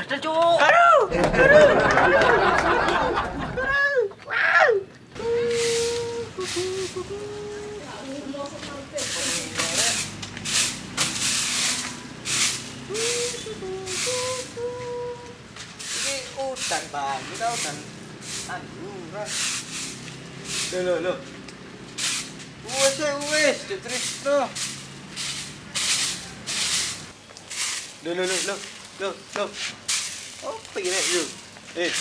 Betul, Cuk. Aduh. Ini hutan bambu tau, hutan anjuran. Loh, loh. Uwes, Trisno. Loh. Oh, pergi naik dulu. Eh.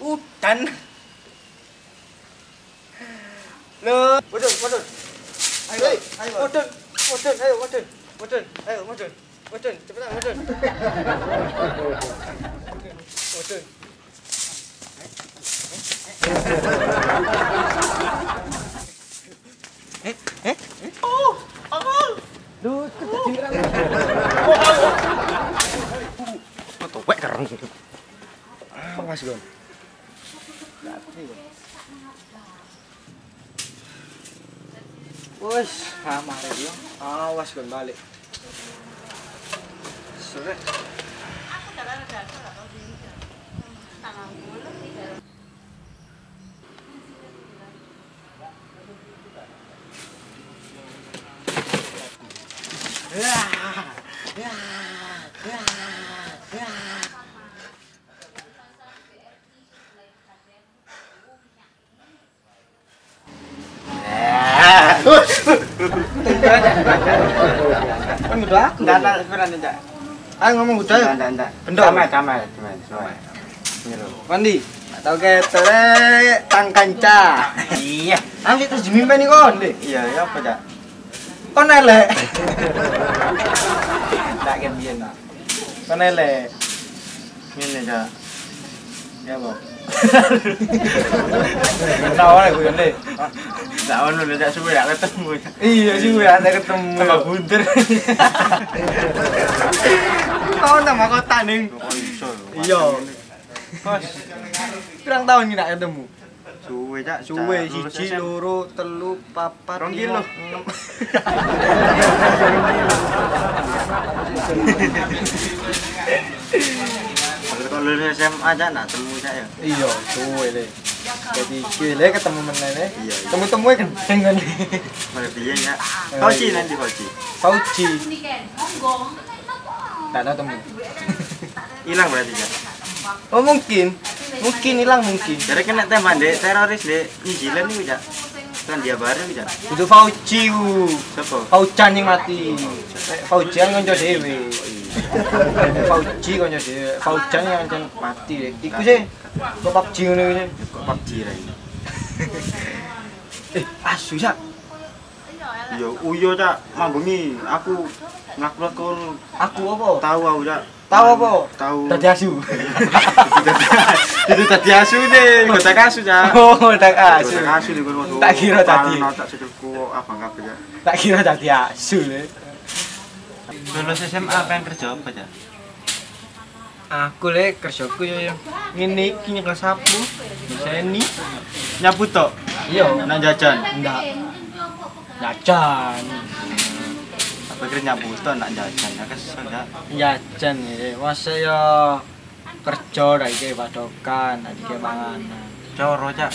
Hutan. Loh. Wadon. Ayo. Wadon. Wadon, cepetan wadon. Wadon. Oh, angol. Duh, ketinggalan. Oh, angol. Foto wek kereng. Awas, Gon. Wes, aman dia. Awas, Gon balik. Aku dalam dasar atau di tangan bulan di dalam. Tidak. Ayo ngomong budaya. Enggak. Damai. Pandi, atau ke telek tangkanca. Iya. Ambil terus jemimpen nih kon. Iya, apa cak? Kon elek. Enggak kembien nak. Kon elek. Ngene cak. Ya, Bang. Tahu lah gue nih. Tahu lu udah sudah ketemu. Iya sih gue ada ketemu. Sama bunter. Tahun nama kota nih. Iya. Kos. Kurang tahun ini nak ketemu. Suwe cak. Suwe siji loro telu papat. Ronggil loh. Kalau lulus SMA aja nak temu saya. Iya, suwe le. Jadi kile ketemu meneh. Iya. Temu-temu kan pengen. Mari piye ya. Sauci nanti Sauci. Sauci. Tak ada temu. Hilang berarti ya. Oh mungkin. Mungkin hilang mungkin. Dari kena teman dek teroris dek New Zealand ni ya. Kan dia bareng ya. Itu Fauci. Sopo? Faucan yang mati. Fauci ngonco dhewe. Fauci konyo dhewe. Faucan yang mati dek. Iku sih kok PUBG ngono iki. Kok PUBG ra iki. Eh, asu ya. Yo uyo ta mambungi aku ngaklok kon. Aku apa? Tahu aku ya. Tahu apa? Tahu. Dadi asu. Itu dadi asu nih, kotak asu ya. Oh, kotak asu. Kotak asu di kono. Tak kira tadi. Tak sedelku abang kabeh ya. Tak kira dadi asu le. Lulus SMA pengen kerja apa ya? Aku le kerjaku yo ngene iki nyekel sapu, diseni, nyapu tok. Iya, nang jajan. Ndak. Jajan. Apa kira nyapu tok ndak jajan, ya kesel ya. Jajan iki wes yo kerja ra iki padokan, iki panganan. Coro cak.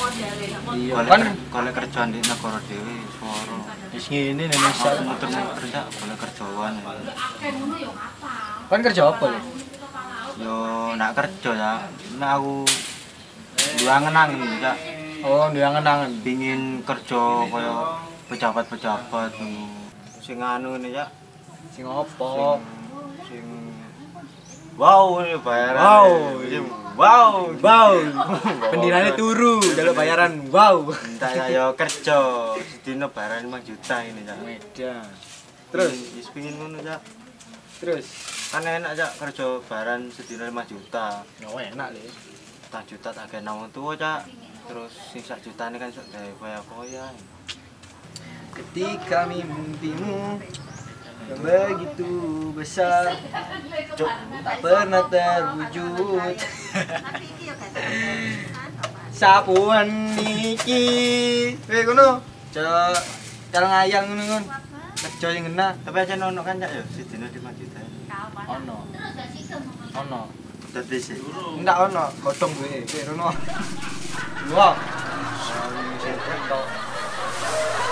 Iya, kan golek kerjaan di negara dhewe swara. Wis ngene nek sak muter-muter cak golek kerjaan. Kan kerja apa le? Yo nak kerja ya, nak aku diangen-angen ya. Oh, diangen-angen pengin kerja kaya pejabat-pejabat sing anu ne ya. Sing opo? Sing wow bayaran. Wow. Pendirane turu njaluk bayaran. Wow. Entar ayo kerja sedina bayaran 5 juta ini ya. Medan. Terus wis pengin ngono ya. Terus kan enak cak kerja baran sedina 5 juta. Oh enak le. 4 juta tak gawe nang tuwa cak. Terus sing sak jutane kan iso gawe koyo-koyo. Ketika mimpimu begitu besar cuk tak pernah terwujud. Sapuan iki. Weh kono. Cak kalang ayang ngono. Kerja yang enak. Tapi aja nono kan cak yo sedina 5 juta. Ono. Terus gak sih Ono. Dadi sih. Enggak ono, godhong duwe. Rono. Wah. Sing